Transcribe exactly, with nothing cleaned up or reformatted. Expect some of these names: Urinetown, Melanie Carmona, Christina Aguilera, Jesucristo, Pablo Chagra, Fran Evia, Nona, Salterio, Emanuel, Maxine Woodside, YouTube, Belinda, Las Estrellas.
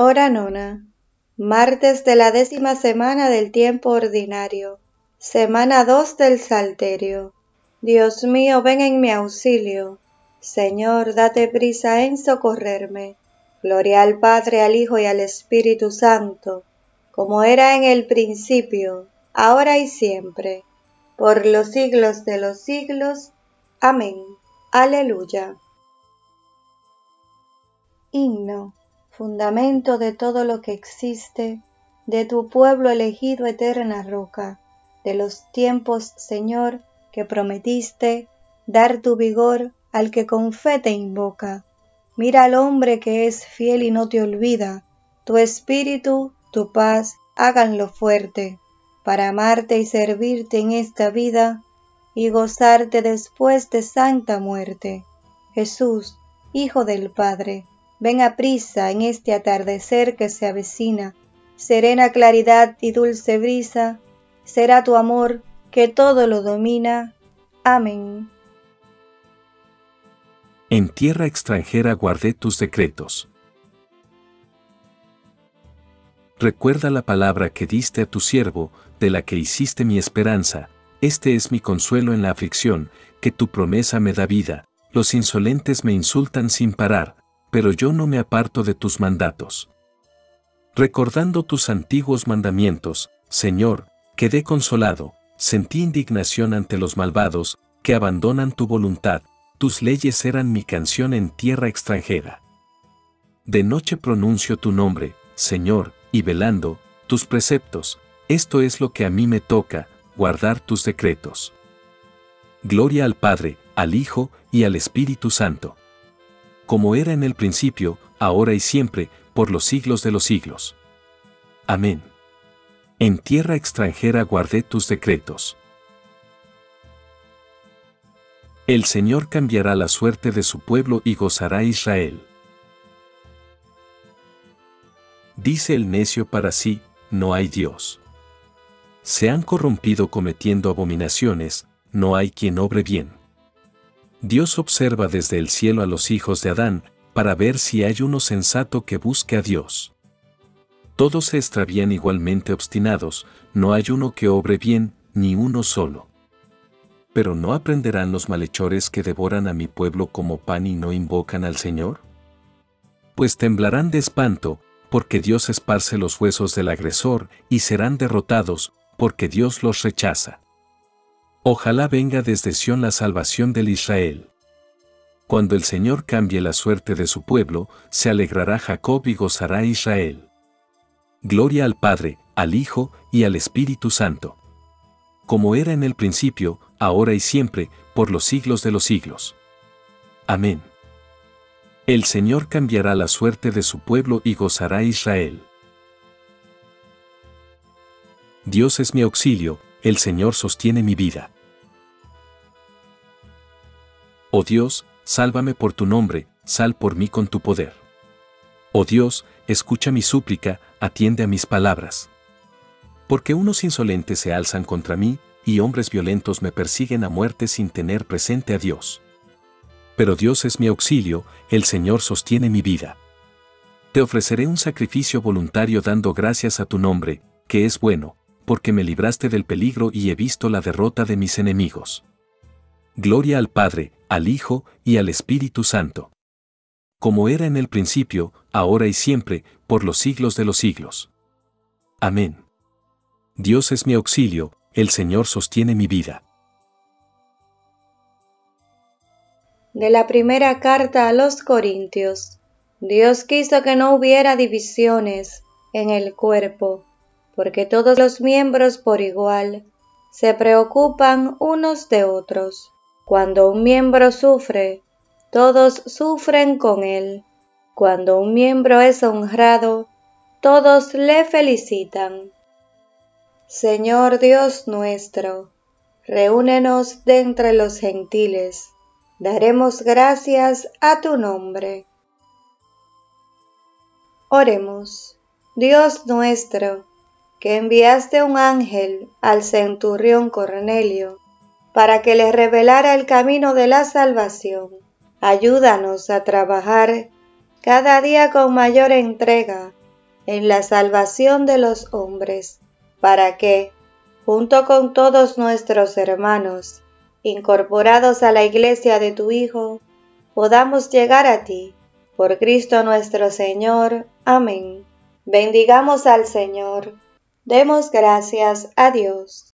Hora nona, martes de la décima semana del tiempo ordinario, semana dos del Salterio. Dios mío, ven en mi auxilio. Señor, date prisa en socorrerme. Gloria al Padre, al Hijo y al Espíritu Santo, como era en el principio, ahora y siempre, por los siglos de los siglos. Amén. Aleluya. Himno. Fundamento de todo lo que existe, de tu pueblo elegido, eterna roca, de los tiempos, Señor, que prometiste dar tu vigor al que con fe te invoca. Mira al hombre que es fiel y no te olvida, tu espíritu, tu paz, háganlo fuerte, para amarte y servirte en esta vida y gozarte después de santa muerte. Jesús, Hijo del Padre, ven a prisa en este atardecer que se avecina, serena claridad y dulce brisa, será tu amor que todo lo domina. Amén. En tierra extranjera guardé tus secretos. Recuerda la palabra que diste a tu siervo, de la que hiciste mi esperanza. Este es mi consuelo en la aflicción, que tu promesa me da vida. Los insolentes me insultan sin parar, pero yo no me aparto de tus mandatos. Recordando tus antiguos mandamientos, Señor, quedé consolado, sentí indignación ante los malvados, que abandonan tu voluntad. Tus leyes eran mi canción en tierra extranjera. De noche pronuncio tu nombre, Señor, y velando tus preceptos. Esto es lo que a mí me toca, guardar tus decretos. Gloria al Padre, al Hijo y al Espíritu Santo. Como era en el principio, ahora y siempre, por los siglos de los siglos. Amén. En tierra extranjera guardé tus decretos. El Señor cambiará la suerte de su pueblo y gozará Israel. Dice el necio para sí, no hay Dios. Se han corrompido cometiendo abominaciones, no hay quien obre bien. Dios observa desde el cielo a los hijos de Adán, para ver si hay uno sensato que busque a Dios. Todos se extravían igualmente obstinados, no hay uno que obre bien, ni uno solo. ¿Pero no aprenderán los malhechores que devoran a mi pueblo como pan y no invocan al Señor? Pues temblarán de espanto, porque Dios esparce los huesos del agresor, y serán derrotados, porque Dios los rechaza. Ojalá venga desde Sión la salvación del Israel. Cuando el Señor cambie la suerte de su pueblo, se alegrará Jacob y gozará Israel. Gloria al Padre, al Hijo y al Espíritu Santo. Como era en el principio, ahora y siempre, por los siglos de los siglos. Amén. El Señor cambiará la suerte de su pueblo y gozará Israel. Dios es mi auxilio, el Señor sostiene mi vida. Oh Dios, sálvame por tu nombre, sal por mí con tu poder. Oh Dios, escucha mi súplica, atiende a mis palabras. Porque unos insolentes se alzan contra mí, y hombres violentos me persiguen a muerte sin tener presente a Dios. Pero Dios es mi auxilio, el Señor sostiene mi vida. Te ofreceré un sacrificio voluntario dando gracias a tu nombre, que es bueno, porque me libraste del peligro y he visto la derrota de mis enemigos. Gloria al Padre, al Hijo y al Espíritu Santo. Como era en el principio, ahora y siempre, por los siglos de los siglos. Amén. Dios es mi auxilio, el Señor sostiene mi vida. De la primera carta a los Corintios. Dios quiso que no hubiera divisiones en el cuerpo, porque todos los miembros por igual se preocupan unos de otros. Cuando un miembro sufre, todos sufren con él. Cuando un miembro es honrado, todos le felicitan. Señor Dios nuestro, reúnenos de entre los gentiles. Daremos gracias a tu nombre. Oremos. Dios nuestro, que enviaste un ángel al centurión Cornelio, para que le revelara el camino de la salvación. Ayúdanos a trabajar cada día con mayor entrega en la salvación de los hombres, para que, junto con todos nuestros hermanos, incorporados a la iglesia de tu Hijo, podamos llegar a ti, por Cristo nuestro Señor. Amén. Bendigamos al Señor. Demos gracias a Dios.